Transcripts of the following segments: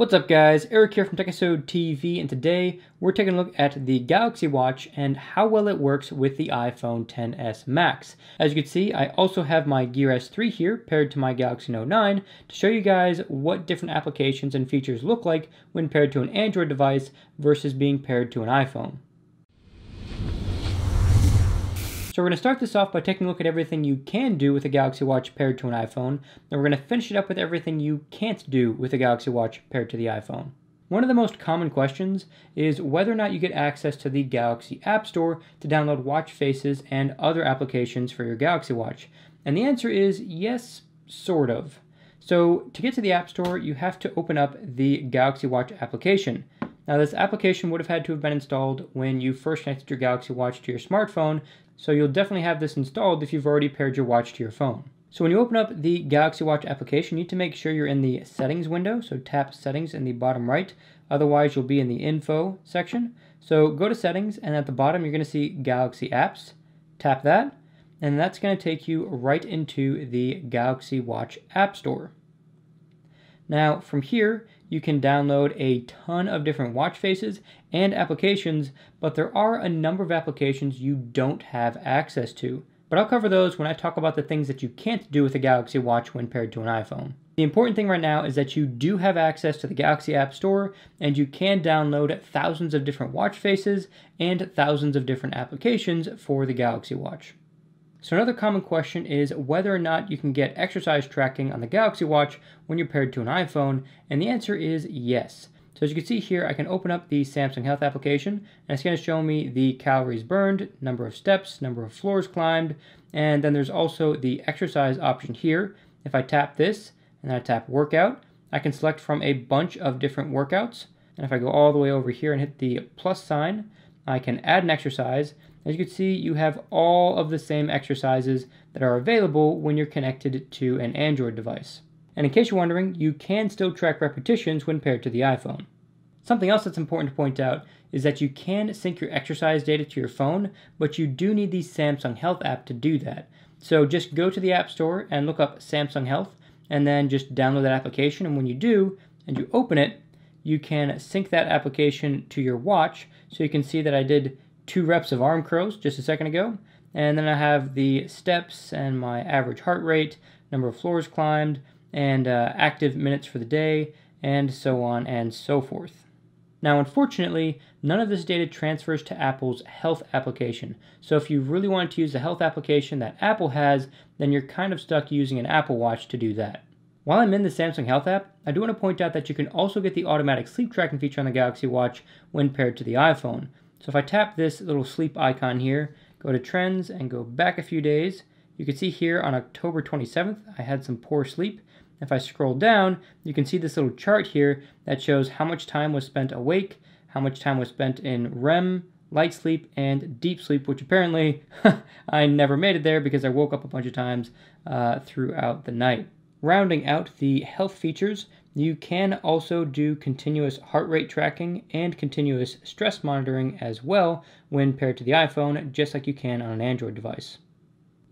What's up guys, Eric here from Techisode TV, and today we're taking a look at the Galaxy Watch and how well it works with the iPhone XS Max. As you can see, I also have my Gear S3 here paired to my Galaxy Note 9 to show you guys what different applications and features look like when paired to an Android device versus being paired to an iPhone. So we're going to start this off by taking a look at everything you can do with a Galaxy Watch paired to an iPhone, and we're going to finish it up with everything you can't do with a Galaxy Watch paired to the iPhone. One of the most common questions is whether or not you get access to the Galaxy App Store to download watch faces and other applications for your Galaxy Watch, and the answer is yes, sort of. So to get to the App Store, you have to open up the Galaxy Watch application. Now this application would have had to have been installed when you first connected your Galaxy Watch to your smartphone, so you'll definitely have this installed if you've already paired your watch to your phone. So when you open up the Galaxy Watch application, you need to make sure you're in the settings window, so tap settings in the bottom right, otherwise you'll be in the info section. So go to settings, and at the bottom you're going to see Galaxy Apps, tap that, and that's going to take you right into the Galaxy Watch App Store. Now from here, you can download a ton of different watch faces and applications, but there are a number of applications you don't have access to. But I'll cover those when I talk about the things that you can't do with a Galaxy Watch when paired to an iPhone. The important thing right now is that you do have access to the Galaxy App Store, and you can download thousands of different watch faces and thousands of different applications for the Galaxy Watch. So another common question is whether or not you can get exercise tracking on the Galaxy Watch when you're paired to an iPhone, and the answer is yes. So as you can see here, I can open up the Samsung Health application, and it's going to show me the calories burned, number of steps, number of floors climbed, and then there's also the exercise option here. If I tap this, and then I tap workout, I can select from a bunch of different workouts, and if I go all the way over here and hit the plus sign, I can add an exercise. As you can see, you have all of the same exercises that are available when you're connected to an Android device. And in case you're wondering, you can still track repetitions when paired to the iPhone. Something else that's important to point out is that you can sync your exercise data to your phone, but you do need the Samsung Health app to do that. So just go to the App Store and look up Samsung Health, and then just download that application, and when you do, and you open it, you can sync that application to your watch, so you can see that I did 2 reps of arm curls just a second ago, and then I have the steps and my average heart rate, number of floors climbed, and active minutes for the day, and so on and so forth. Now unfortunately, none of this data transfers to Apple's Health application, so if you really wanted to use the Health application that Apple has, then you're kind of stuck using an Apple Watch to do that. While I'm in the Samsung Health app, I do want to point out that you can also get the automatic sleep tracking feature on the Galaxy Watch when paired to the iPhone. So if I tap this little sleep icon here, go to trends and go back a few days, you can see here on October 27th, I had some poor sleep. If I scroll down, you can see this little chart here that shows how much time was spent awake, how much time was spent in REM, light sleep, and deep sleep, which apparently I never made it there because I woke up a bunch of times throughout the night. Rounding out the health features, you can also do continuous heart rate tracking and continuous stress monitoring as well when paired to the iPhone, just like you can on an Android device.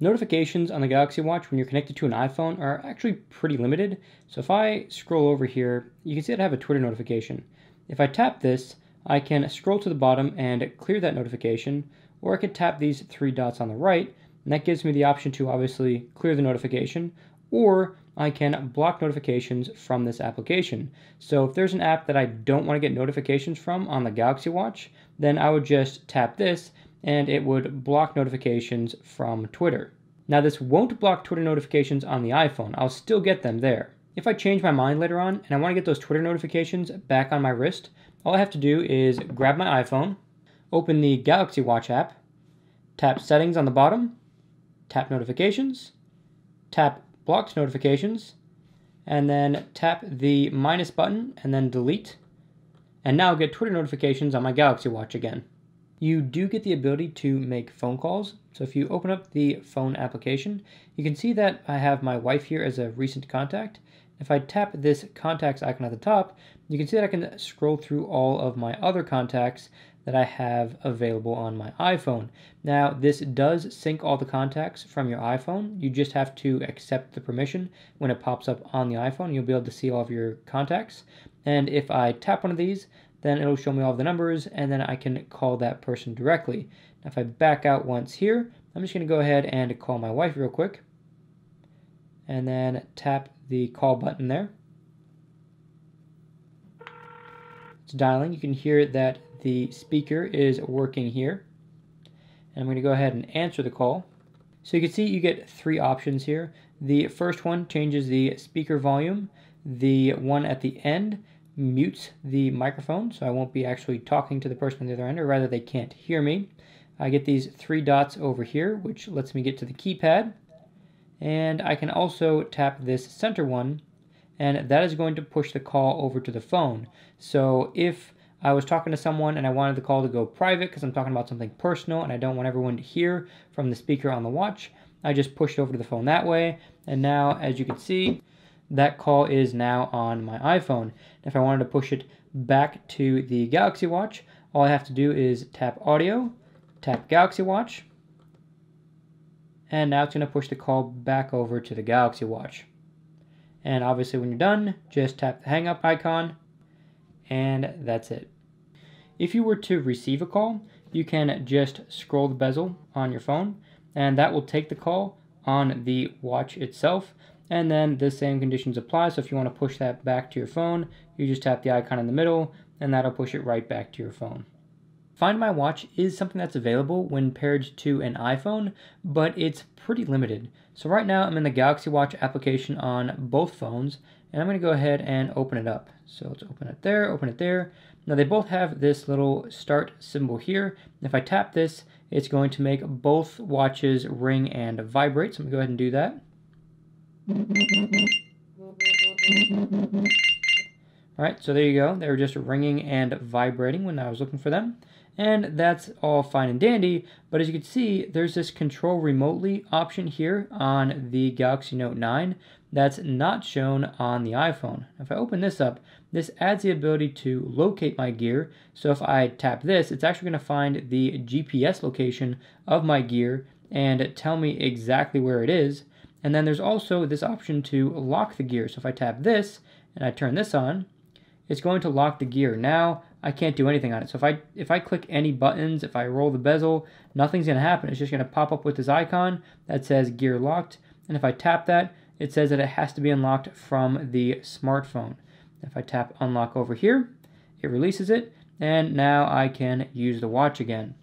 Notifications on the Galaxy Watch when you're connected to an iPhone are actually pretty limited. So if I scroll over here, you can see that I have a Twitter notification. If I tap this, I can scroll to the bottom and clear that notification, or I could tap these 3 dots on the right, and that gives me the option to obviously clear the notification, or I can block notifications from this application. So if there's an app that I don't want to get notifications from on the Galaxy Watch, then I would just tap this and it would block notifications from Twitter. Now this won't block Twitter notifications on the iPhone. I'll still get them there. If I change my mind later on and I want to get those Twitter notifications back on my wrist, all I have to do is grab my iPhone, open the Galaxy Watch app, tap settings on the bottom, tap notifications, tap blocked notifications, and then tap the minus button and then delete, and now get Twitter notifications on my Galaxy Watch again. You do get the ability to make phone calls, so if you open up the phone application, you can see that I have my wife here as a recent contact, If I tap this contacts icon at the top, you can see that I can scroll through all of my other contacts that I have available on my iPhone. Now, this does sync all the contacts from your iPhone. You just have to accept the permission. When it pops up on the iPhone, you'll be able to see all of your contacts. And if I tap one of these, then it'll show me all the numbers, and then I can call that person directly. Now, if I back out once here, I'm just gonna go ahead and call my wife real quick, and then tap the call button there. It's dialing. You can hear that the speaker is working here. And I'm going to go ahead and answer the call. So you can see you get three options here. The first one changes the speaker volume. The one at the end mutes the microphone, so I won't be actually talking to the person on the other end, or rather they can't hear me. I get these three dots over here, which lets me get to the keypad. And I can also tap this center one, and that is going to push the call over to the phone. So if I was talking to someone and I wanted the call to go private because I'm talking about something personal and I don't want everyone to hear from the speaker on the watch, I just pushed over to the phone that way. And now, as you can see, that call is now on my iPhone. If I wanted to push it back to the Galaxy Watch, all I have to do is tap audio, tap Galaxy Watch, and now it's going to push the call back over to the Galaxy Watch. And obviously when you're done, just tap the hang up icon, and that's it. If you were to receive a call, you can just scroll the bezel on your phone, and that will take the call on the watch itself, and then the same conditions apply. So if you want to push that back to your phone, you just tap the icon in the middle, and that'll push it right back to your phone. Find My Watch is something that's available when paired to an iPhone, but it's pretty limited. So right now I'm in the Galaxy Watch application on both phones, and I'm gonna go ahead and open it up. So let's open it there, open it there. Now they both have this little start symbol here. If I tap this, it's going to make both watches ring and vibrate. So I'm gonna go ahead and do that. All right, so there you go. They were just ringing and vibrating when I was looking for them. And that's all fine and dandy, but as you can see, there's this control remotely option here on the Galaxy Note 9 that's not shown on the iPhone. If I open this up, this adds the ability to locate my gear. So if I tap this, it's actually gonna find the GPS location of my gear and tell me exactly where it is. And then there's also this option to lock the gear. So if I tap this and I turn this on, it's going to lock the gear. Now I can't do anything on it. So if I click any buttons, if I roll the bezel, nothing's gonna happen. It's just gonna pop up with this icon that says gear locked. And if I tap that, it says that it has to be unlocked from the smartphone. If I tap unlock over here, it releases it. And now I can use the watch again.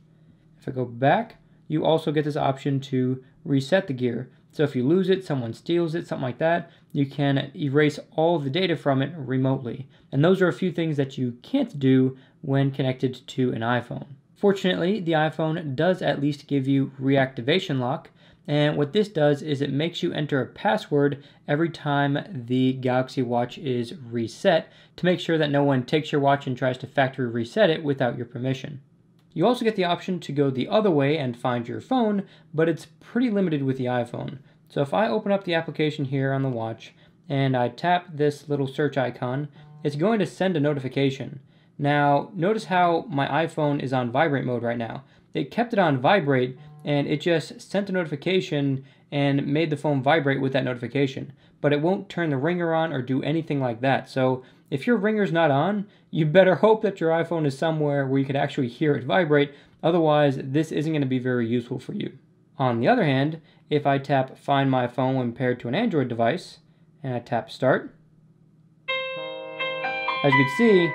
If I go back, you also get this option to reset the gear. So if you lose it, someone steals it, something like that, you can erase all of the data from it remotely. And those are a few things that you can't do when connected to an iPhone. Fortunately, the iPhone does at least give you reactivation lock. And what this does is it makes you enter a password every time the Galaxy Watch is reset to make sure that no one takes your watch and tries to factory reset it without your permission. You also get the option to go the other way and find your phone, but it's pretty limited with the iPhone. So if I open up the application here on the watch and I tap this little search icon, it's going to send a notification. Now, notice how my iPhone is on vibrate mode right now. It kept it on vibrate and it just sent a notification and made the phone vibrate with that notification, but it won't turn the ringer on or do anything like that. So if your ringer's not on, you better hope that your iPhone is somewhere where you could actually hear it vibrate. Otherwise, this isn't going to be very useful for you. On the other hand, if I tap Find My Phone when paired to an Android device, and I tap Start, as you can see,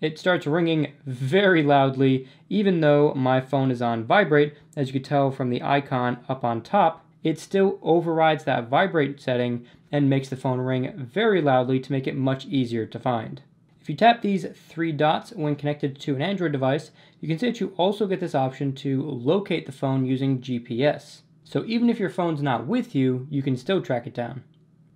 it starts ringing very loudly, even though my phone is on vibrate. As you can tell from the icon up on top, it still overrides that vibrate setting and makes the phone ring very loudly to make it much easier to find. If you tap these three dots when connected to an Android device, you can see that you also get this option to locate the phone using GPS. So even if your phone's not with you, you can still track it down.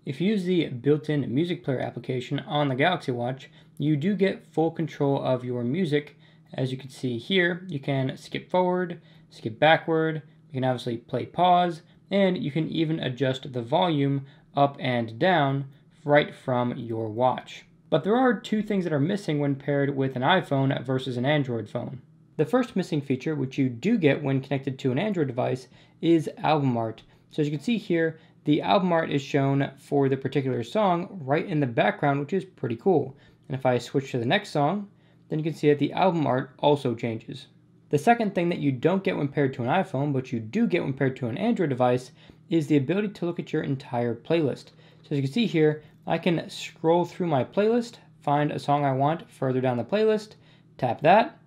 If you use the built-in music player application on the Galaxy Watch, you do get full control of your music. As you can see here, you can skip forward, skip backward, you can obviously play pause, and you can even adjust the volume up and down right from your watch. But there are two things that are missing when paired with an iPhone versus an Android phone. The first missing feature, which you do get when connected to an Android device, is album art. So as you can see here, the album art is shown for the particular song right in the background, which is pretty cool. And if I switch to the next song, then you can see that the album art also changes. The second thing that you don't get when paired to an iPhone, but you do get when paired to an Android device, is the ability to look at your entire playlist. So as you can see here, I can scroll through my playlist, find a song I want further down the playlist, tap that,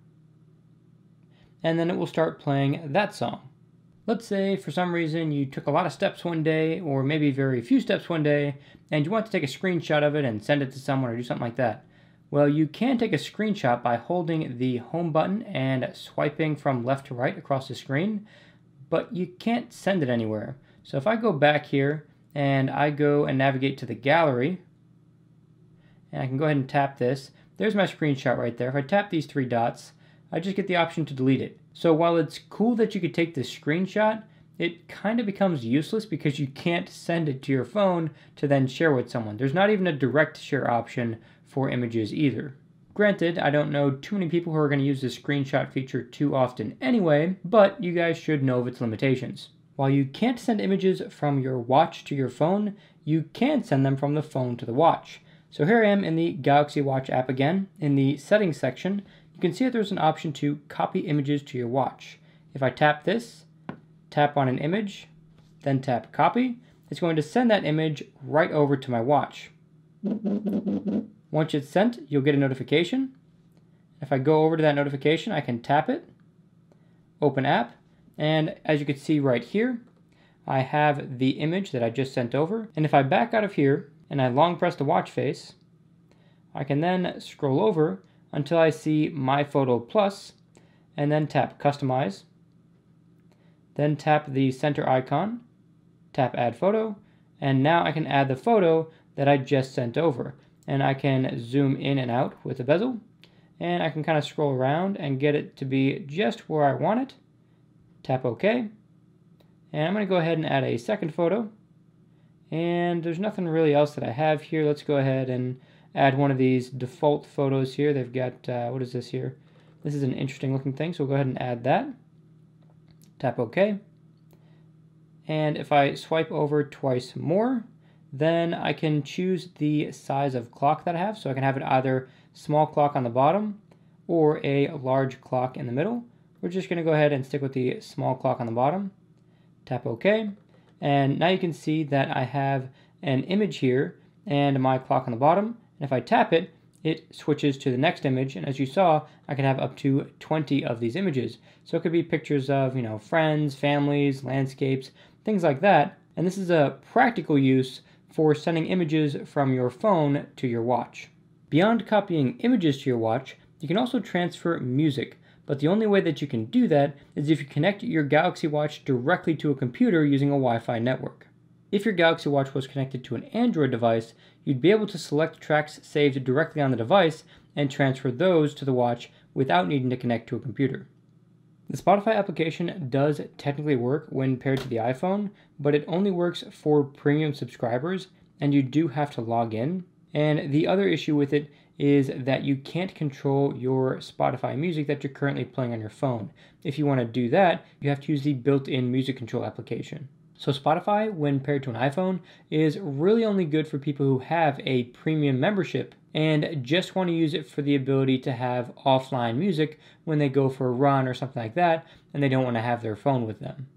and then it will start playing that song. Let's say for some reason you took a lot of steps one day, or maybe very few steps one day, and you want to take a screenshot of it and send it to someone or do something like that. Well, you can take a screenshot by holding the home button and swiping from left to right across the screen, but you can't send it anywhere. So if I go back here and I go and navigate to the gallery, and I can go ahead and tap this, there's my screenshot right there. If I tap these three dots, I just get the option to delete it. So while it's cool that you could take this screenshot, it kind of becomes useless because you can't send it to your phone to then share with someone. There's not even a direct share option for images either. Granted, I don't know too many people who are going to use this screenshot feature too often anyway, but you guys should know of its limitations. While you can't send images from your watch to your phone, you can send them from the phone to the watch. So here I am in the Galaxy Watch app again. In the settings section, you can see that there's an option to copy images to your watch. If I tap this, tap on an image, then tap copy, it's going to send that image right over to my watch. Once it's sent, you'll get a notification. If I go over to that notification, I can tap it, open app, and as you can see right here, I have the image that I just sent over. And if I back out of here and I long press the watch face, I can then scroll over until I see My Photo Plus, and then tap Customize, then tap the center icon, tap Add Photo, and now I can add the photo that I just sent over. And I can zoom in and out with the bezel, and I can kind of scroll around and get it to be just where I want it, tap OK, and I'm going to go ahead and add a second photo, and there's nothing really else that I have here. Let's go ahead and add one of these default photos here. They've got, what is this here? This is an interesting looking thing, so we'll go ahead and add that. Tap OK. And if I swipe over twice more, then I can choose the size of clock that I have. So I can have it either small clock on the bottom or a large clock in the middle. We're just going to go ahead and stick with the small clock on the bottom. Tap OK. And now you can see that I have an image here and my clock on the bottom. And if I tap it, it switches to the next image. And as you saw, I can have up to 20 of these images. So it could be pictures of, you know, friends, families, landscapes, things like that. And this is a practical use for sending images from your phone to your watch. Beyond copying images to your watch, you can also transfer music. But the only way that you can do that is if you connect your Galaxy Watch directly to a computer using a Wi-Fi network. If your Galaxy Watch was connected to an Android device, you'd be able to select tracks saved directly on the device and transfer those to the watch without needing to connect to a computer. The Spotify application does technically work when paired to the iPhone, but it only works for premium subscribers, and you do have to log in. And the other issue with it is that you can't control your Spotify music that you're currently playing on your phone. If you want to do that, you have to use the built-in music control application. So Spotify, when paired to an iPhone, is really only good for people who have a premium membership and just want to use it for the ability to have offline music when they go for a run or something like that, and they don't want to have their phone with them.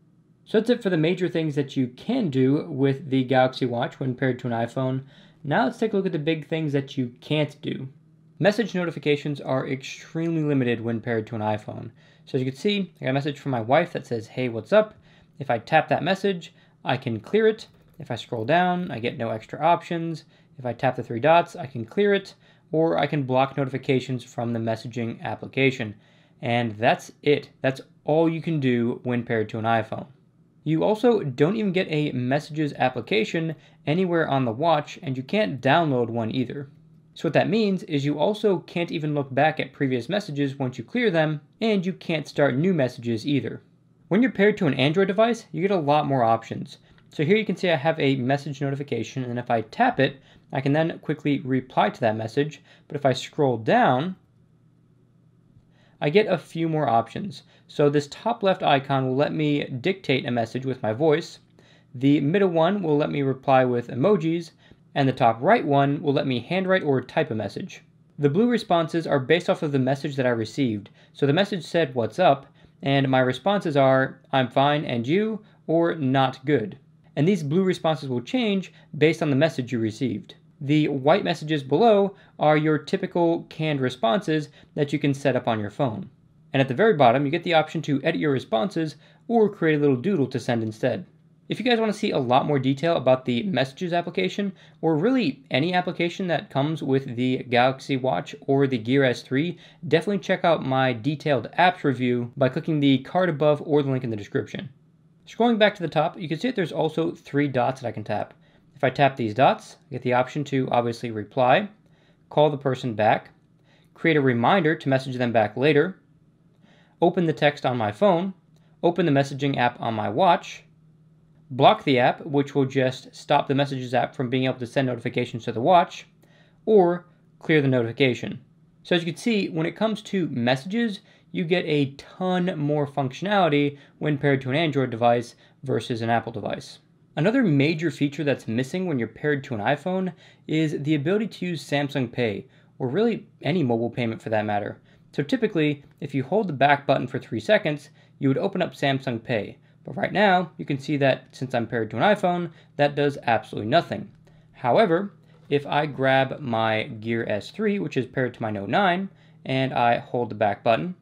So that's it for the major things that you can do with the Galaxy Watch when paired to an iPhone. Now let's take a look at the big things that you can't do. Message notifications are extremely limited when paired to an iPhone. So as you can see, I got a message from my wife that says, "Hey, what's up?" If I tap that message, I can clear it. If I scroll down, I get no extra options. If I tap the three dots, I can clear it, or I can block notifications from the messaging application. And that's it. That's all you can do when paired to an iPhone. You also don't even get a messages application anywhere on the watch, and you can't download one either. So what that means is you also can't even look back at previous messages once you clear them, and you can't start new messages either. When you're paired to an Android device, you get a lot more options. So here you can see I have a message notification, and if I tap it, I can then quickly reply to that message, but if I scroll down, I get a few more options. So this top left icon will let me dictate a message with my voice, the middle one will let me reply with emojis, and the top right one will let me handwrite or type a message. The blue responses are based off of the message that I received. So the message said, "What's up?" and my responses are, "I'm fine, and you?" or "Not good." And these blue responses will change based on the message you received. The white messages below are your typical canned responses that you can set up on your phone. And at the very bottom, you get the option to edit your responses or create a little doodle to send instead. If you guys want to see a lot more detail about the Messages application, or really any application that comes with the Galaxy Watch or the Gear S3, definitely check out my detailed apps review by clicking the card above or the link in the description. Scrolling back to the top, you can see that there's also three dots that I can tap. If I tap these dots, I get the option to obviously reply, call the person back, create a reminder to message them back later, open the text on my phone, open the messaging app on my watch, block the app, which will just stop the Messages app from being able to send notifications to the watch, or clear the notification. So as you can see, when it comes to messages, you get a ton more functionality when paired to an Android device versus an Apple device. Another major feature that's missing when you're paired to an iPhone is the ability to use Samsung Pay, or really any mobile payment for that matter. So typically, if you hold the back button for 3 seconds, you would open up Samsung Pay. But right now, you can see that since I'm paired to an iPhone, that does absolutely nothing. However, if I grab my Gear S3, which is paired to my Note 9, and I hold the back button,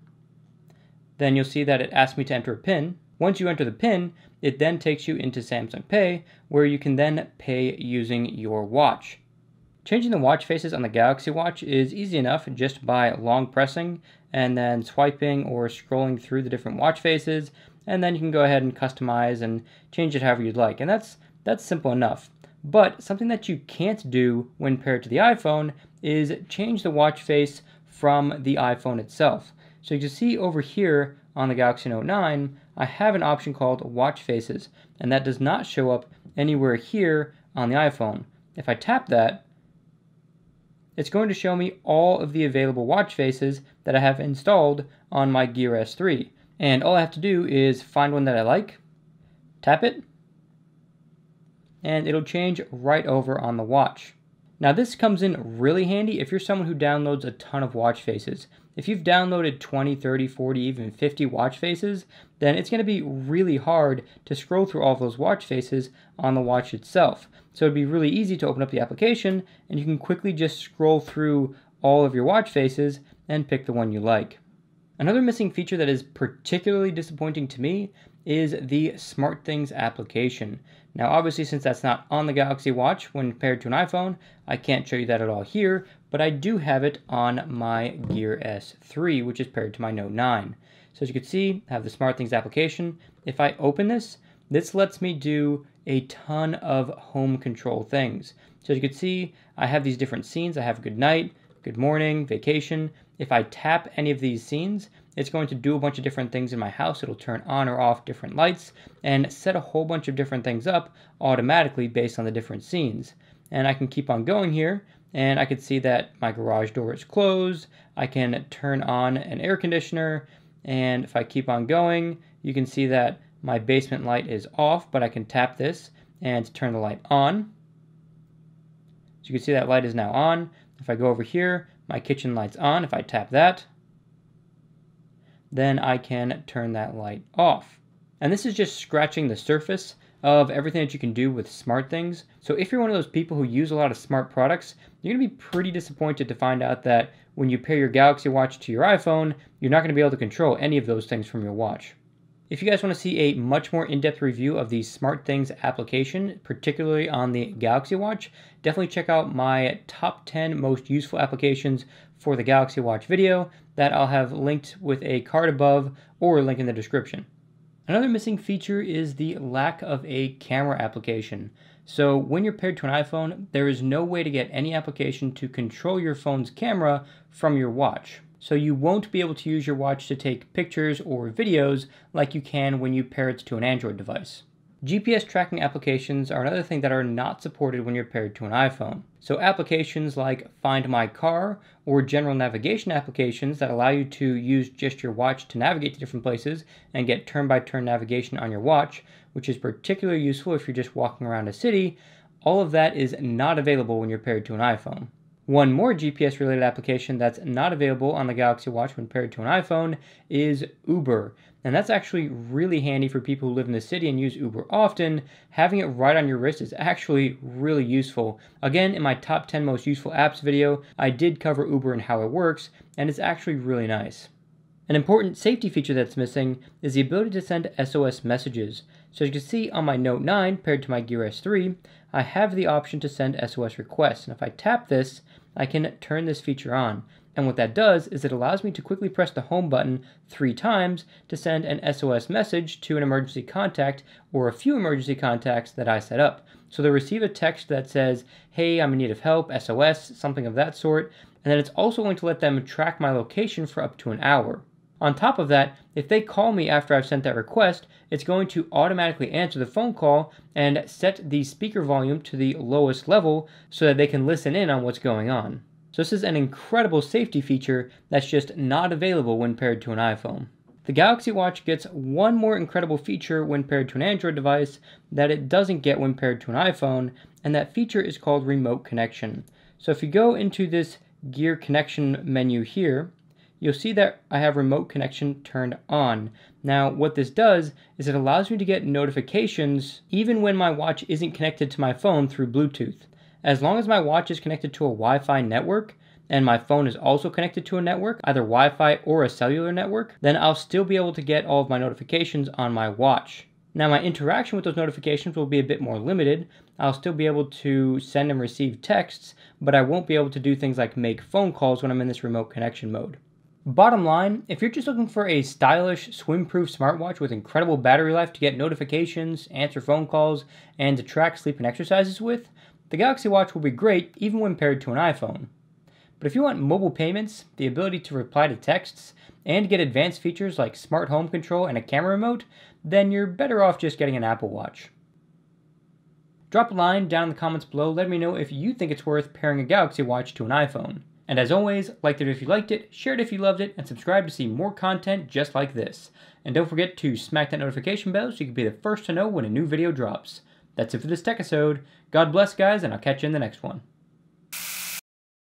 then you'll see that it asks me to enter a PIN. Once you enter the PIN, it then takes you into Samsung Pay, where you can then pay using your watch. Changing the watch faces on the Galaxy Watch is easy enough just by long pressing and then swiping or scrolling through the different watch faces, and then you can go ahead and customize and change it however you'd like. And that's simple enough. But something that you can't do when paired to the iPhone is change the watch face from the iPhone itself. So you can see over here on the Galaxy Note 9, I have an option called Watch Faces, and that does not show up anywhere here on the iPhone. If I tap that, it's going to show me all of the available watch faces that I have installed on my Gear S3. And all I have to do is find one that I like, tap it, and it'll change right over on the watch. Now this comes in really handy if you're someone who downloads a ton of watch faces. If you've downloaded 20, 30, 40, even 50 watch faces, then it's going to be really hard to scroll through all of those watch faces on the watch itself. So it'd be really easy to open up the application and you can quickly just scroll through all of your watch faces and pick the one you like. Another missing feature that is particularly disappointing to me is the SmartThings application. Now obviously since that's not on the Galaxy Watch when paired to an iPhone, I can't show you that at all here, but I do have it on my Gear S3, which is paired to my Note 9. So as you can see, I have the SmartThings application. If I open this, this lets me do a ton of home control things. So as you can see, I have these different scenes. I have good night, good morning, vacation. If I tap any of these scenes, it's going to do a bunch of different things in my house. It'll turn on or off different lights and set a whole bunch of different things up automatically based on the different scenes. And I can keep on going here, and I can see that my garage door is closed. I can turn on an air conditioner, and if I keep on going, you can see that my basement light is off, but I can tap this and turn the light on. So you can see that light is now on. If I go over here, my kitchen light's on. If I tap that, then I can turn that light off. And this is just scratching the surface of everything that you can do with SmartThings. So if you're one of those people who use a lot of smart products, you're gonna be pretty disappointed to find out that when you pair your Galaxy Watch to your iPhone, you're not gonna be able to control any of those things from your watch. If you guys want to see a much more in-depth review of the SmartThings application, particularly on the Galaxy Watch, definitely check out my top 10 most useful applications for the Galaxy Watch video that I'll have linked with a card above or a link in the description. Another missing feature is the lack of a camera application. So when you're paired to an iPhone, there is no way to get any application to control your phone's camera from your watch. So you won't be able to use your watch to take pictures or videos like you can when you pair it to an Android device. GPS tracking applications are another thing that are not supported when you're paired to an iPhone. So applications like Find My Car or general navigation applications that allow you to use just your watch to navigate to different places and get turn-by-turn navigation on your watch, which is particularly useful if you're just walking around a city, all of that is not available when you're paired to an iPhone. One more GPS related application that's not available on the Galaxy Watch when paired to an iPhone is Uber. And that's actually really handy for people who live in the city and use Uber often. Having it right on your wrist is actually really useful. Again, in my top 10 most useful apps video, I did cover Uber and how it works, and it's actually really nice. An important safety feature that's missing is the ability to send SOS messages. So as you can see on my Note 9 paired to my Gear S3, I have the option to send SOS requests. And if I tap this, I can turn this feature on. And what that does is it allows me to quickly press the home button 3 times to send an SOS message to an emergency contact or a few emergency contacts that I set up. So they'll receive a text that says, hey, I'm in need of help, SOS, something of that sort. And then it's also going to let them track my location for up to an hour. On top of that, if they call me after I've sent that request, it's going to automatically answer the phone call and set the speaker volume to the lowest level so that they can listen in on what's going on. So this is an incredible safety feature that's just not available when paired to an iPhone. The Galaxy Watch gets one more incredible feature when paired to an Android device that it doesn't get when paired to an iPhone, and that feature is called remote connection. So if you go into this Gear Connection menu here, you'll see that I have remote connection turned on. Now, what this does is it allows me to get notifications even when my watch isn't connected to my phone through Bluetooth. As long as my watch is connected to a Wi-Fi network and my phone is also connected to a network, either Wi-Fi or a cellular network, then I'll still be able to get all of my notifications on my watch. Now, my interaction with those notifications will be a bit more limited. I'll still be able to send and receive texts, but I won't be able to do things like make phone calls when I'm in this remote connection mode. Bottom line, if you're just looking for a stylish, swim-proof smartwatch with incredible battery life to get notifications, answer phone calls, and to track sleep and exercises with, the Galaxy Watch will be great even when paired to an iPhone. But if you want mobile payments, the ability to reply to texts, and get advanced features like smart home control and a camera remote, then you're better off just getting an Apple Watch. Drop a line down in the comments below letting me know if you think it's worth pairing a Galaxy Watch to an iPhone. And as always, like it if you liked it, share it if you loved it, and subscribe to see more content just like this. And don't forget to smack that notification bell so you can be the first to know when a new video drops. That's it for this Techisode. God bless, guys, and I'll catch you in the next one.